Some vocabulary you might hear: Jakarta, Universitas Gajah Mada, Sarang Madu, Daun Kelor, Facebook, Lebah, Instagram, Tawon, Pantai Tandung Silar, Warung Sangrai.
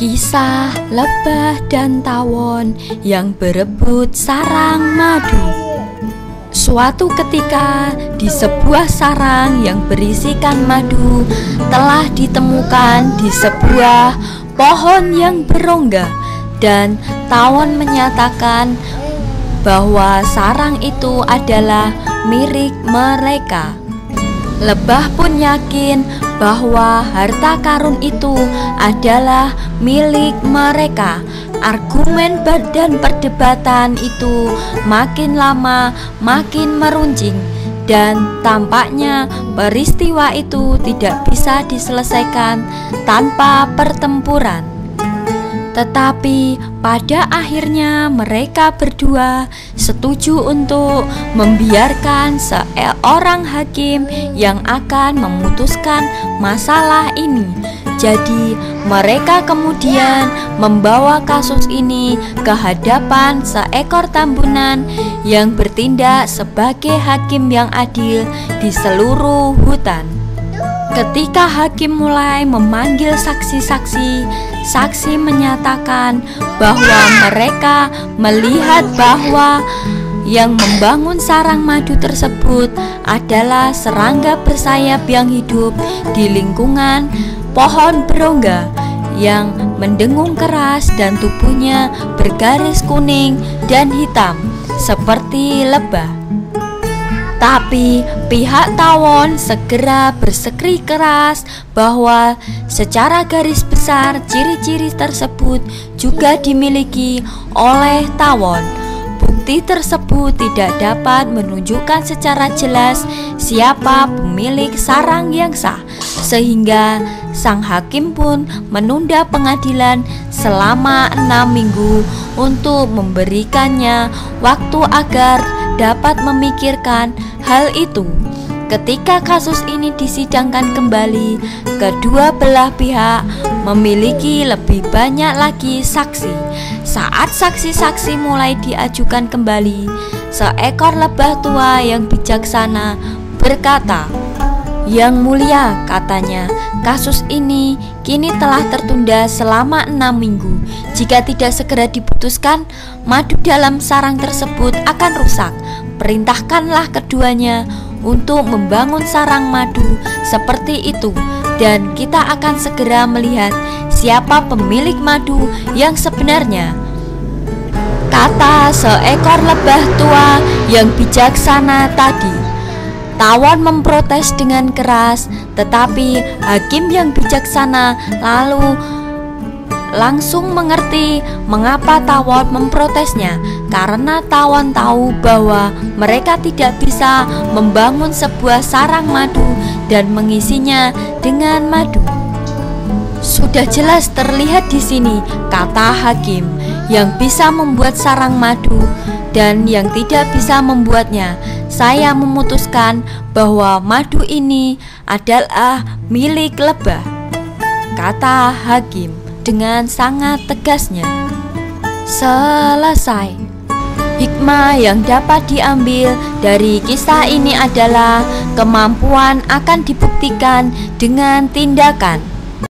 Kisah lebah dan tawon yang berebut sarang madu. Suatu ketika di sebuah sarang yang berisikan madu telah ditemukan di sebuah pohon yang berongga, dan tawon menyatakan bahwa sarang itu adalah milik mereka. Lebah pun yakin bahwa harta karun itu adalah milik mereka. Argumen dan perdebatan itu makin lama makin meruncing, dan tampaknya peristiwa itu tidak bisa diselesaikan tanpa pertempuran. Tetapi pada akhirnya mereka berdua setuju untuk membiarkan seorang hakim yang akan memutuskan masalah ini. Jadi mereka kemudian membawa kasus ini ke hadapan seekor tambunan yang bertindak sebagai hakim yang adil di seluruh hutan. Ketika hakim mulai memanggil saksi-saksi, saksi menyatakan bahwa mereka melihat bahwa yang membangun sarang madu tersebut adalah serangga bersayap yang hidup di lingkungan pohon berongga yang mendengung keras dan tubuhnya bergaris kuning dan hitam seperti lebah. Tapi pihak tawon segera bersikeras keras bahwa secara garis besar ciri-ciri tersebut juga dimiliki oleh tawon. Bukti tersebut tidak dapat menunjukkan secara jelas siapa pemilik sarang yang sah, sehingga sang hakim pun menunda pengadilan selama 6 minggu untuk memberikannya waktu agar dapat memikirkan hal itu. Ketika kasus ini disidangkan kembali, kedua belah pihak memiliki lebih banyak lagi saksi. Saat saksi-saksi mulai diajukan kembali, seekor lebah tua yang bijaksana berkata, "Yang mulia," katanya, "kasus ini kini telah tertunda selama 6 minggu. Jika tidak segera diputuskan, madu dalam sarang tersebut akan rusak. Perintahkanlah keduanya untuk membangun sarang madu seperti itu, dan kita akan segera melihat siapa pemilik madu yang sebenarnya." Kata seekor lebah tua yang bijaksana tadi. Tawon memprotes dengan keras, tetapi hakim yang bijaksana langsung mengerti mengapa tawon memprotesnya, karena tawon tahu bahwa mereka tidak bisa membangun sebuah sarang madu dan mengisinya dengan madu. "Sudah jelas terlihat di sini," kata hakim, "yang bisa membuat sarang madu dan yang tidak bisa membuatnya. Saya memutuskan bahwa madu ini adalah milik lebah," kata hakim dengan sangat tegasnya. Selesai. Hikmah yang dapat diambil dari kisah ini adalah kemampuan akan dibuktikan dengan tindakan.